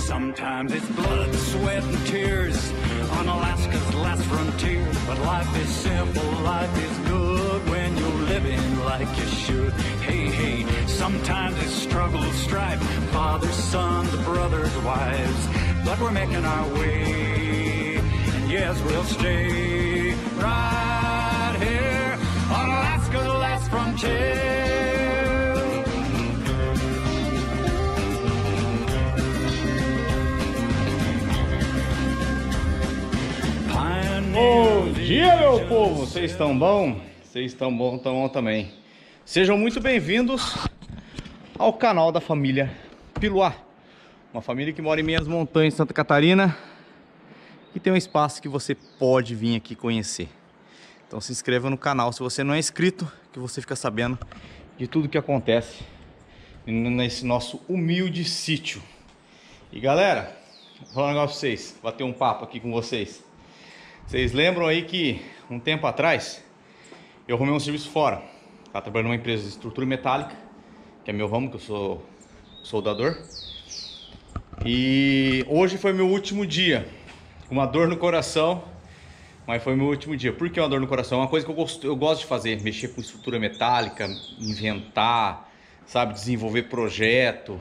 Sometimes it's blood, sweat, and tears on Alaska's last frontier. But life is simple, life is good when you're living like you should. Hey, hey, sometimes it's struggle, strife, fathers, sons, brothers, wives. But we're making our way, and yes, we'll stay right here on Alaska's last frontier. Bom dia, meu povo! Vocês estão bom? Vocês estão bom, estão bom também. Sejam muito bem-vindos ao canal da família Piluá. Uma família que mora em Minhas Montanhas, Santa Catarina. E tem um espaço que você pode vir aqui conhecer. Então se inscreva no canal se você não é inscrito, que você fica sabendo de tudo que acontece nesse nosso humilde sítio. E galera, vou falar um negócio pra vocês, bater um papo aqui com vocês. Vocês lembram aí que um tempo atrás eu arrumei um serviço fora. Estava trabalhando numa empresa de estrutura metálica, que é meu ramo, que eu sou soldador. E hoje foi meu último dia. Uma dor no coração, mas foi meu último dia. Por que uma dor no coração? É uma coisa que eu gosto de fazer, mexer com estrutura metálica, inventar, sabe, desenvolver projeto,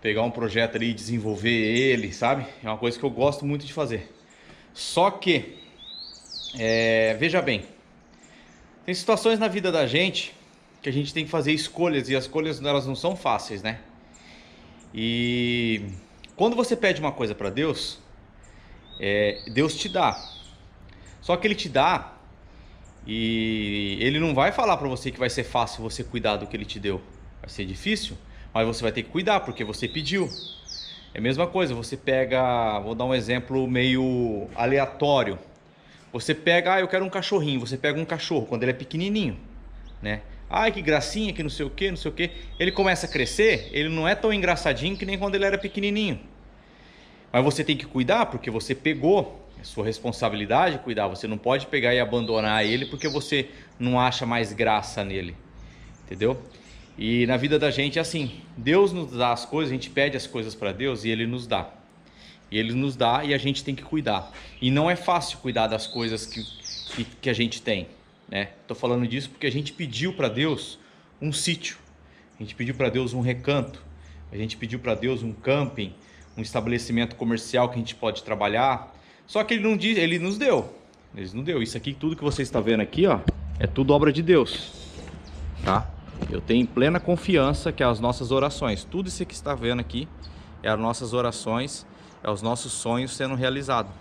pegar um projeto ali e desenvolver ele, sabe? É uma coisa que eu gosto muito de fazer. Só que veja bem, tem situações na vida da gente que a gente tem que fazer escolhas, e as escolhas elas não são fáceis, né? E quando você pede uma coisa para Deus, Deus te dá. Só que Ele te dá e Ele não vai falar para você que vai ser fácil você cuidar do que Ele te deu. Vai ser difícil, mas você vai ter que cuidar porque você pediu. É a mesma coisa, você pega, vou dar um exemplo meio aleatório. Você pega, eu quero um cachorrinho, você pega um cachorro quando ele é pequenininho, né? Ai, que gracinha, que não sei o que, não sei o que. Ele começa a crescer, ele não é tão engraçadinho que nem quando ele era pequenininho. Mas você tem que cuidar porque você pegou, é sua responsabilidade cuidar. Você não pode pegar e abandonar ele porque você não acha mais graça nele, entendeu? E na vida da gente é assim, Deus nos dá as coisas, a gente pede as coisas para Deus e Ele nos dá. E Ele nos dá e a gente tem que cuidar. E não é fácil cuidar das coisas que a gente tem, né? Tô falando disso porque a gente pediu para Deus um sítio, a gente pediu para Deus um recanto, a gente pediu para Deus um camping, um estabelecimento comercial que a gente pode trabalhar. Só que Ele não diz, Ele nos deu. Ele nos deu. Isso aqui, tudo que você está vendo aqui, ó, é tudo obra de Deus, tá? Eu tenho plena confiança que as nossas orações, tudo isso que está vendo aqui, é as nossas orações, é os nossos sonhos sendo realizados.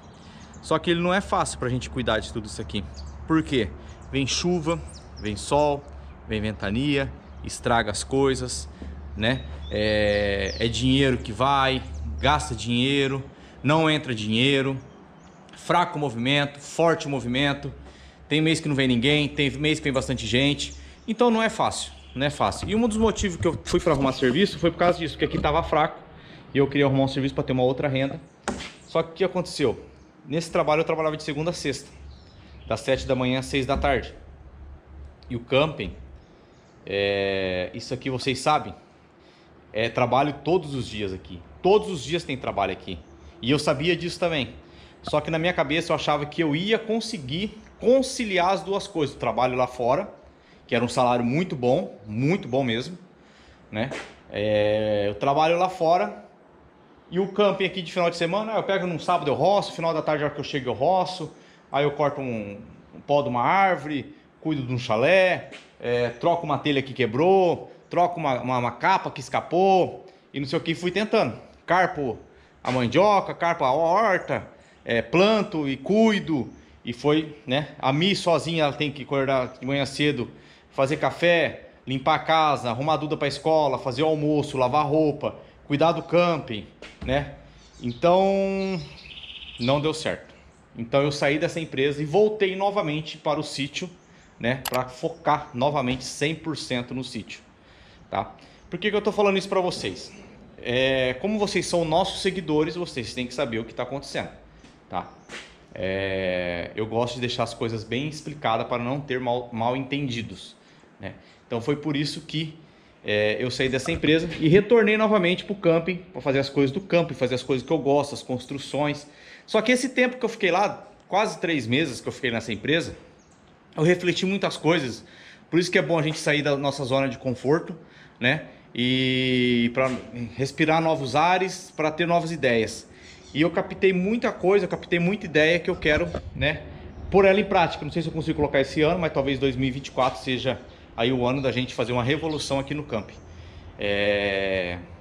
Só que ele não é fácil para a gente cuidar de tudo isso aqui. Por quê? Vem chuva, vem sol, vem ventania, estraga as coisas, né? É dinheiro que vai, gasta dinheiro, não entra dinheiro, fraco movimento, forte movimento, tem mês que não vem ninguém, tem mês que vem bastante gente, então não é fácil. Não é fácil. E um dos motivos que eu fui para arrumar serviço foi por causa disso, porque aqui estava fraco e eu queria arrumar um serviço para ter uma outra renda. Só que o que aconteceu? Nesse trabalho eu trabalhava de segunda a sexta, das 7 da manhã às 6 da tarde. E o camping, isso aqui vocês sabem, é trabalho todos os dias aqui. Todos os dias tem trabalho aqui. E eu sabia disso também. Só que na minha cabeça eu achava que eu ia conseguir conciliar as duas coisas, o trabalho lá fora, que era um salário muito bom mesmo, né? Eu trabalho lá fora e o camping aqui de final de semana, eu pego num sábado eu roço, final da tarde a hora que eu chego eu roço, aí eu corto um pó de uma árvore, cuido de um chalé, troco uma telha que quebrou, troco uma capa que escapou e não sei o que, fui tentando. Carpo a mandioca, carpo a horta, planto e cuido e foi, né? A Mi sozinha ela tem que acordar de manhã cedo, fazer café, limpar a casa, arrumar a Duda para a escola, fazer o almoço, lavar roupa, cuidar do camping, né? Então, não deu certo. Então eu saí dessa empresa e voltei novamente para o sítio, né? Para focar novamente 100% no sítio, tá? Por que eu tô falando isso para vocês? Como vocês são nossos seguidores, vocês têm que saber o que está acontecendo, tá? eu gosto de deixar as coisas bem explicadas para não ter mal entendidos, né? Então foi por isso que eu saí dessa empresa e retornei novamente para o camping, para fazer as coisas do camping, fazer as coisas que eu gosto, as construções. Só que esse tempo que eu fiquei lá, quase 3 meses que eu fiquei nessa empresa, eu refleti muitas coisas. Por isso que é bom a gente sair da nossa zona de conforto, né? E para respirar novos ares, para ter novas ideias. E eu captei muita coisa, eu captei muita ideia que eu quero, né, pôr ela em prática. Não sei se eu consigo colocar esse ano, mas talvez 2024 seja aí o ano da gente fazer uma revolução aqui no camping.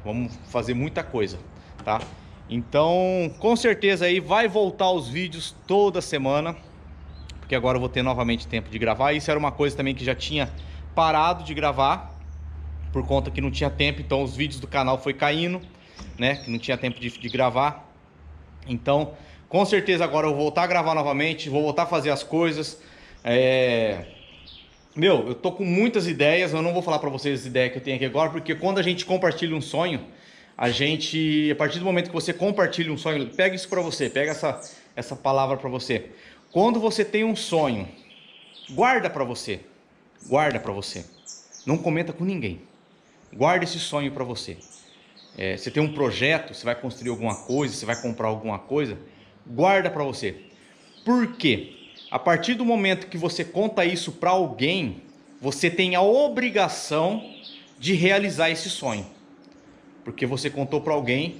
Vamos fazer muita coisa, tá? Então, com certeza aí vai voltar os vídeos toda semana, porque agora eu vou ter novamente tempo de gravar. Isso era uma coisa também que já tinha parado de gravar, por conta que não tinha tempo, então os vídeos do canal foi caindo, né? Que não tinha tempo de gravar. Então, com certeza agora eu vou voltar a gravar novamente, vou voltar a fazer as coisas. Meu, eu tô com muitas ideias, eu não vou falar pra vocês as ideias que eu tenho aqui agora, porque quando a gente compartilha um sonho, a gente, a partir do momento que você compartilha um sonho, pega isso pra você, pega essa palavra pra você. Quando você tem um sonho, guarda pra você. Não comenta com ninguém. Guarda esse sonho pra você. Você tem um projeto, você vai construir alguma coisa, você vai comprar alguma coisa, guarda pra você. Por quê? A partir do momento que você conta isso pra alguém, você tem a obrigação de realizar esse sonho. Porque você contou pra alguém,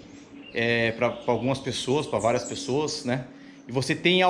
pra algumas pessoas, pra várias pessoas, né? E você tem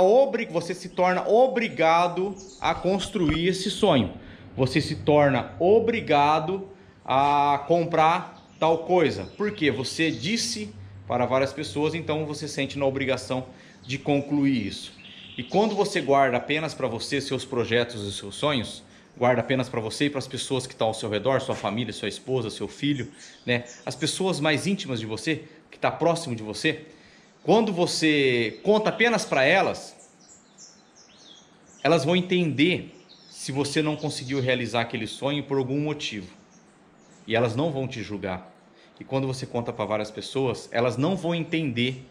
você se torna obrigado a construir esse sonho. Você se torna obrigado a comprar tal coisa. Porque você disse para várias pessoas, então você sente na obrigação de concluir isso. E quando você guarda apenas para você seus projetos e seus sonhos, guarda apenas para você e para as pessoas que estão ao seu redor, sua família, sua esposa, seu filho, né? As pessoas mais íntimas de você, que está próximo de você, quando você conta apenas para elas, elas vão entender se você não conseguiu realizar aquele sonho por algum motivo. E elas não vão te julgar. E quando você conta para várias pessoas, elas não vão entender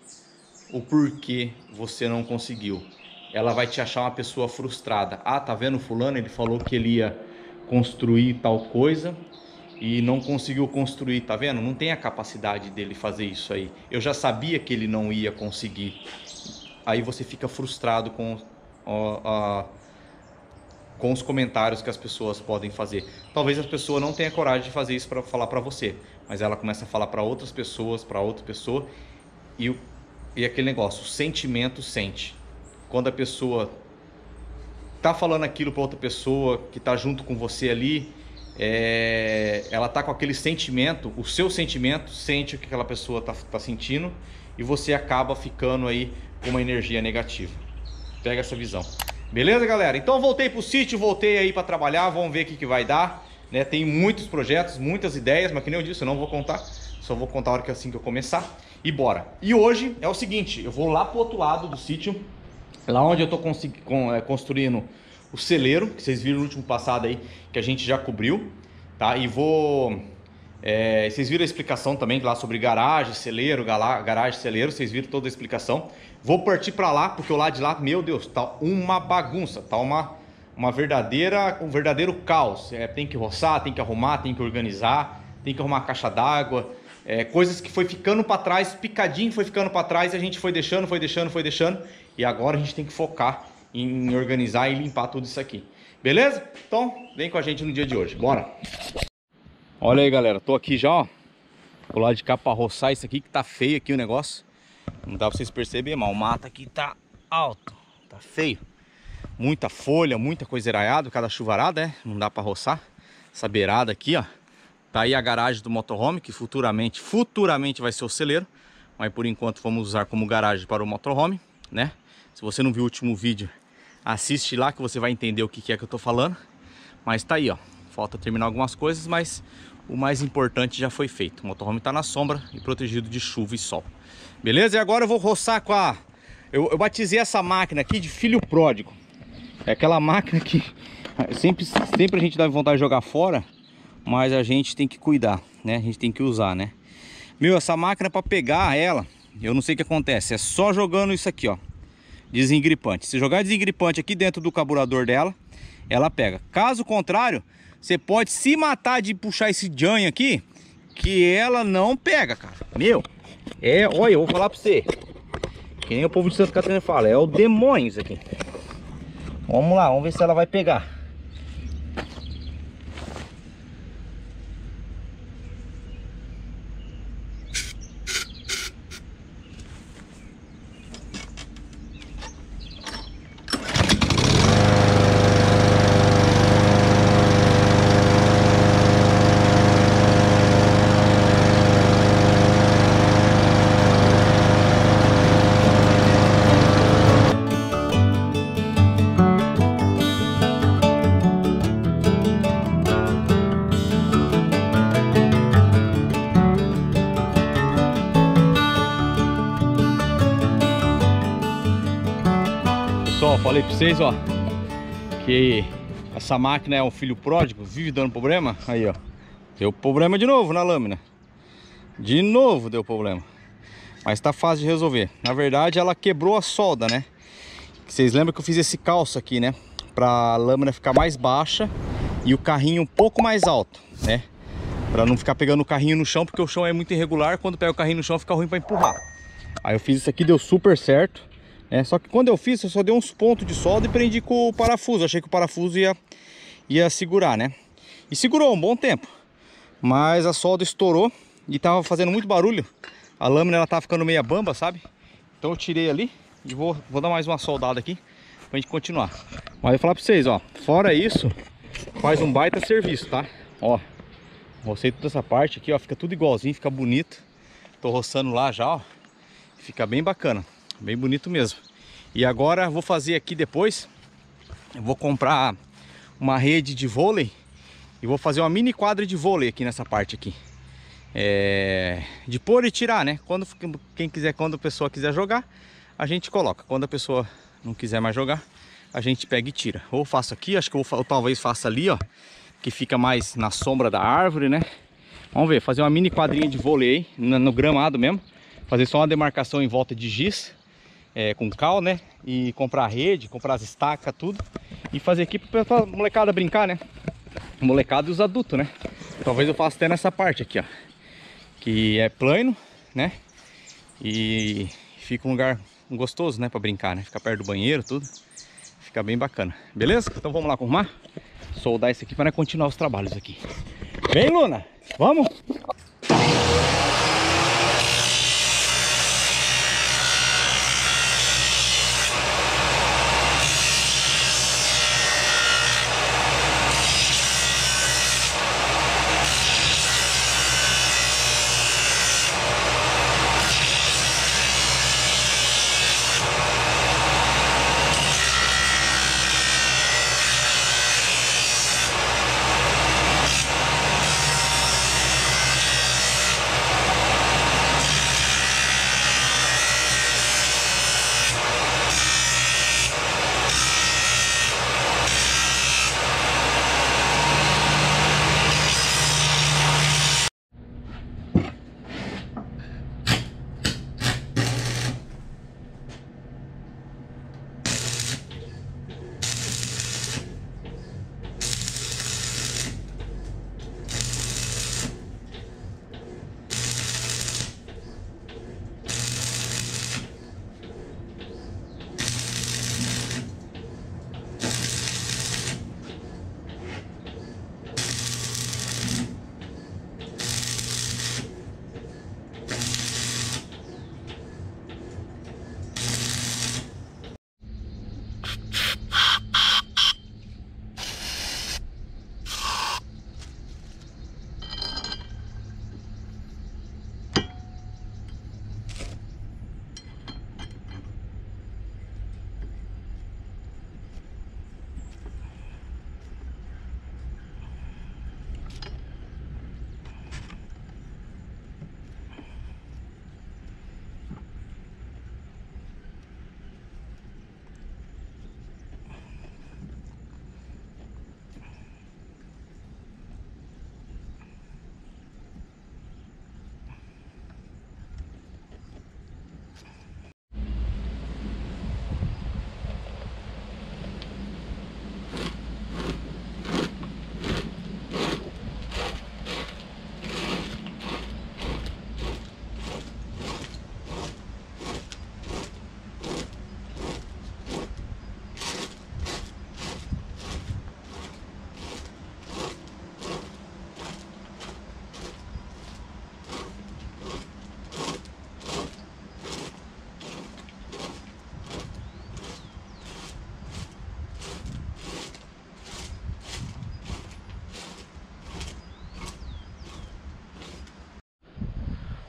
o porquê você não conseguiu. Ela vai te achar uma pessoa frustrada. Ah, tá vendo fulano? Ele falou que ele ia construir tal coisa e não conseguiu construir, tá vendo? Não tem a capacidade dele fazer isso aí. Eu já sabia que ele não ia conseguir. Aí você fica frustrado com os comentários que as pessoas podem fazer. Talvez a pessoa não tenha coragem de fazer isso para falar para você, mas ela começa a falar para outras pessoas, para outra pessoa, e aquele negócio, o sentimento sente. Quando a pessoa tá falando aquilo para outra pessoa que tá junto com você ali, ela tá com aquele sentimento, o seu sentimento sente o que aquela pessoa tá sentindo, e você acaba ficando aí com uma energia negativa. Pega essa visão. Beleza, galera? Então eu voltei pro sítio, voltei aí para trabalhar, vamos ver o que vai dar, né? Tem muitos projetos, muitas ideias, mas que nem eu disse, eu não vou contar, só vou contar a hora que assim que eu começar, e bora. E hoje é o seguinte, eu vou lá pro outro lado do sítio, lá onde eu tô construindo o celeiro, que vocês viram no último passado aí, que a gente já cobriu, tá? E vou... vocês viram a explicação também lá sobre garagem, celeiro, garagem, celeiro, vocês viram toda a explicação. Vou partir para lá, porque o lado de lá, meu Deus, tá uma bagunça, tá um verdadeiro caos. Tem que roçar, tem que arrumar, tem que organizar, tem que arrumar a caixa d'água, coisas que foi ficando para trás, picadinho foi ficando para trás, e a gente foi deixando, e agora a gente tem que focar em organizar e limpar tudo isso aqui. Beleza? Então, vem com a gente no dia de hoje, bora! Olha aí, galera, tô aqui já, ó, do lado de cá pra roçar isso aqui, que tá feio aqui o negócio. Não dá pra vocês perceberem, mas o mato aqui tá alto, tá feio. Muita folha, muita coisa eraiada, cada chuvarada, né? Não dá pra roçar. Essa beirada aqui, ó, tá aí a garagem do motorhome, que futuramente vai ser o celeiro. Mas por enquanto vamos usar como garagem para o motorhome, né? Se você não viu o último vídeo, assiste lá que você vai entender o que é que eu tô falando. Mas tá aí, ó. Falta terminar algumas coisas, mas o mais importante já foi feito. O motorhome está na sombra e protegido de chuva e sol. Beleza? E agora eu vou roçar com a... Eu batizei essa máquina aqui de filho pródigo. É aquela máquina que sempre a gente dá vontade de jogar fora, mas a gente tem que cuidar, né? A gente tem que usar, né? Meu, essa máquina, para pegar ela, eu não sei o que acontece. É só jogando isso aqui, ó. desengripante. Se jogar desengripante aqui dentro do carburador dela, ela pega. Caso contrário, você pode se matar de puxar esse janho aqui, que ela não pega, cara. Meu, é, olha, eu vou falar pra você, que nem o povo de Santa Catarina fala, é o demônio isso aqui. Vamos lá, vamos ver se ela vai pegar. Falei pra vocês, ó, que essa máquina é um filho pródigo, vive dando problema. Aí, ó, deu problema de novo na lâmina. De novo deu problema. Mas tá fácil de resolver. Na verdade, ela quebrou a solda, né? Vocês lembram que eu fiz esse calço aqui, né? Pra lâmina ficar mais baixa e o carrinho um pouco mais alto, né? Pra não ficar pegando o carrinho no chão, porque o chão é muito irregular. Quando pega o carrinho no chão, fica ruim pra empurrar. Aí eu fiz isso aqui, deu super certo. É, só que quando eu fiz, eu só dei uns pontos de solda e prendi com o parafuso. Achei que o parafuso ia segurar, né? E segurou um bom tempo. Mas a solda estourou e tava fazendo muito barulho. A lâmina, ela tava ficando meia bamba, sabe? Então eu tirei ali e vou dar mais uma soldada aqui pra gente continuar. Mas eu vou falar pra vocês, ó. Fora isso, faz um baita serviço, tá? Ó, rocei toda essa parte aqui, ó. Fica tudo igualzinho, fica bonito. Tô roçando lá já, ó. Fica bem bacana. Bem bonito mesmo. E agora vou fazer aqui depois, eu vou comprar uma rede de vôlei e vou fazer uma mini quadra de vôlei aqui nessa parte aqui, de pôr e tirar, né? Quando a pessoa quiser jogar, a gente coloca. Quando a pessoa não quiser mais jogar, a gente pega e tira. Ou faço aqui, acho que eu talvez faça ali, ó, que fica mais na sombra da árvore, né? Vamos ver, fazer uma mini quadrinha de vôlei aí, no gramado mesmo. Fazer só uma demarcação em volta de giz, com cal, né? E comprar a rede, comprar as estacas, tudo. E fazer aqui pra molecada brincar, né? Molecada e os adultos, né? Talvez eu faça até nessa parte aqui, ó. Que é plano, né? E fica um lugar gostoso, né? Pra brincar, né? Fica perto do banheiro, tudo. Fica bem bacana. Beleza? Então vamos lá arrumar. Soldar isso aqui pra continuar os trabalhos aqui. Vem, Luna! Vamos!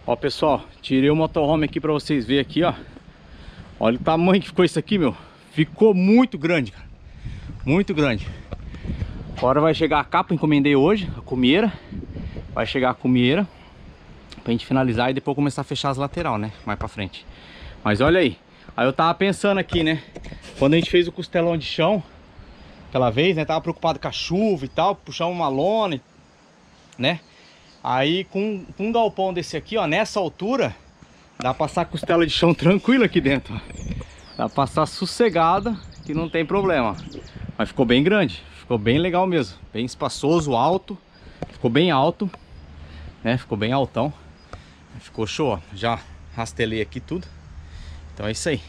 Ó, pessoal, tirei o motorhome aqui pra vocês verem aqui, ó. Olha o tamanho que ficou isso aqui, meu. Ficou muito grande, cara. Muito grande. Agora vai chegar a capa, encomendei hoje, a cumieira. Vai chegar a cumieira pra gente finalizar e depois começar a fechar as lateral, né? Mais pra frente. Mas olha aí. Aí eu tava pensando aqui, né? Quando a gente fez o costelão de chão, aquela vez, né? Tava preocupado com a chuva e tal, puxamos uma lona, né? Aí com um galpão desse aqui, ó, nessa altura, dá pra passar costela de chão tranquila aqui dentro, ó. Dá pra passar sossegada, que não tem problema. Mas ficou bem grande, ficou bem legal mesmo. Bem espaçoso, alto, ficou bem alto, né? Ficou bem altão. Ficou show, ó. Já rastelei aqui tudo. Então é isso aí.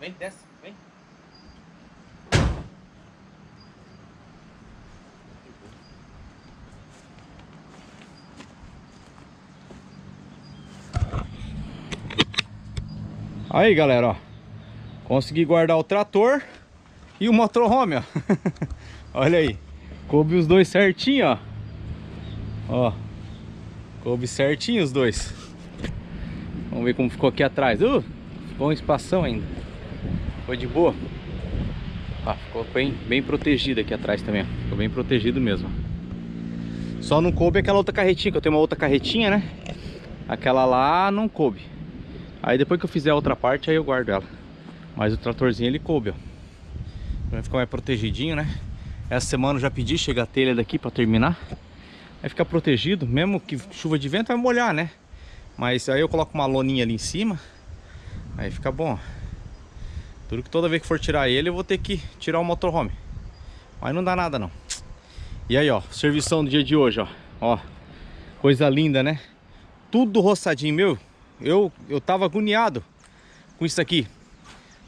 Vem, desce, vem. Aí, galera, ó. Consegui guardar o trator e o motorhome, ó. Olha aí. Coube os dois certinho, ó. Ó. Coube certinho os dois. Vamos ver como ficou aqui atrás. Ficou um espação ainda. Foi de boa. Ah, ficou bem protegido aqui atrás também, ó. Ficou bem protegido mesmo. Só não coube aquela outra carretinha, que eu tenho uma outra carretinha, né? Aquela lá não coube. Aí depois que eu fizer a outra parte, aí eu guardo ela. Mas o tratorzinho ele coube, ó. Vai ficar mais protegidinho, né? Essa semana eu já pedi, chega a telha daqui pra terminar. Aí fica protegido, mesmo que chuva de vento vai molhar, né? Mas aí eu coloco uma loninha ali em cima. Aí fica bom, ó. Tudo que toda vez que for tirar ele, eu vou ter que tirar o motorhome. Mas não dá nada, não. E aí, ó, servição do dia de hoje, ó. Ó, coisa linda, né? Tudo roçadinho, meu. Eu tava agoniado com isso aqui.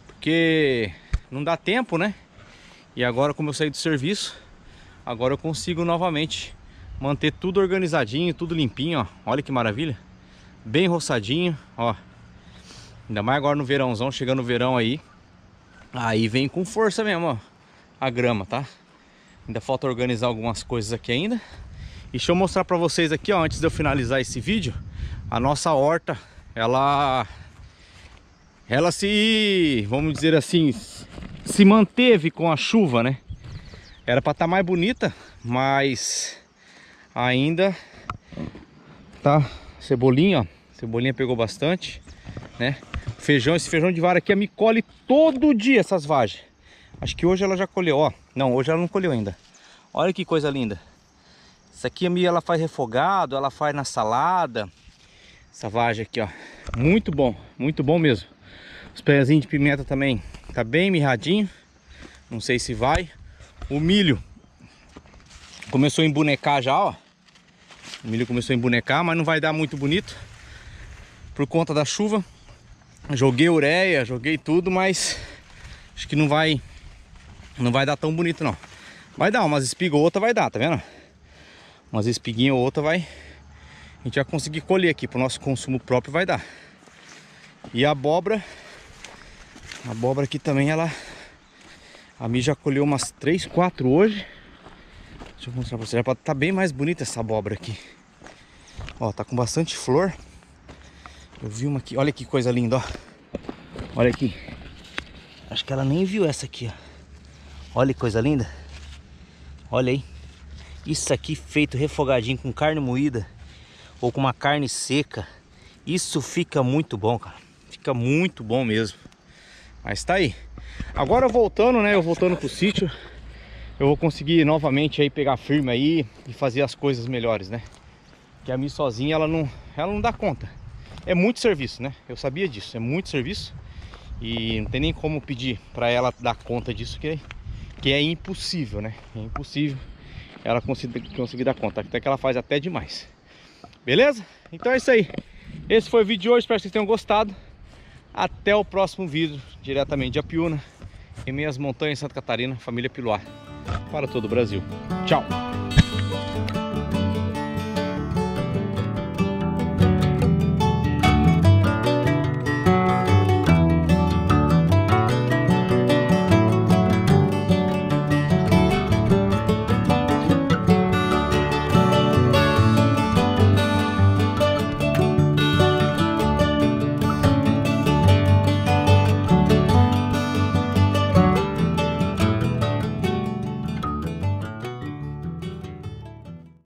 Porque não dá tempo, né? E agora, como eu saí do serviço, agora eu consigo novamente manter tudo organizadinho, tudo limpinho, ó. Olha que maravilha. Bem roçadinho, ó. Ainda mais agora no verãozão, chegando o verão aí. Aí vem com força mesmo, ó, a grama, tá? Ainda falta organizar algumas coisas aqui ainda. E deixa eu mostrar pra vocês aqui, ó, antes de eu finalizar esse vídeo. A nossa horta, ela se, vamos dizer assim, se manteve com a chuva, né? Era pra estar mais bonita, mas ainda tá cebolinha, ó. Cebolinha pegou bastante, né? Feijão, esse feijão de vara aqui, a me colhe todo dia essas vagens. Acho que hoje ela já colheu, ó. Não, hoje ela não colheu ainda. Olha que coisa linda. Essa aqui a minha, ela faz refogado, ela faz na salada. Essa vagem aqui, ó, muito bom mesmo. Os pezinhos de pimenta também tá bem mirradinho, não sei se vai. O milho começou a embonecar já, ó. O milho começou a embonecar, mas não vai dar muito bonito por conta da chuva. Joguei ureia, joguei tudo, mas acho que não vai dar tão bonito não. Vai dar umas espigas ou outra, vai dar, tá vendo? Umas espiguinhas ou outra vai. A gente vai conseguir colher aqui pro nosso consumo próprio, vai dar. E a abóbora, aqui também, ela, a Mi já colheu umas 3, 4 hoje. Deixa eu mostrar pra vocês, tá bem mais bonita essa abóbora aqui. Ó, tá com bastante flor. Eu vi uma aqui, olha que coisa linda, ó. Olha aqui. Acho que ela nem viu essa aqui, ó. Olha que coisa linda. Olha aí. Isso aqui feito refogadinho com carne moída ou com uma carne seca, isso fica muito bom, cara. Fica muito bom mesmo. Mas tá aí. Agora voltando, né? Eu voltando pro sítio, eu vou conseguir novamente aí pegar firme aí e fazer as coisas melhores, né? Que a Mi sozinha, ela não dá conta. É muito serviço, né? Eu sabia disso. É muito serviço e não tem nem como pedir para ela dar conta disso, que é impossível, né? É impossível ela conseguir dar conta. Até que ela faz até demais. Beleza? Então é isso aí. Esse foi o vídeo de hoje. Espero que vocês tenham gostado. Até o próximo vídeo, diretamente de Apiúna, em Minhas Montanhas, Santa Catarina, Família Piluá, para todo o Brasil. Tchau!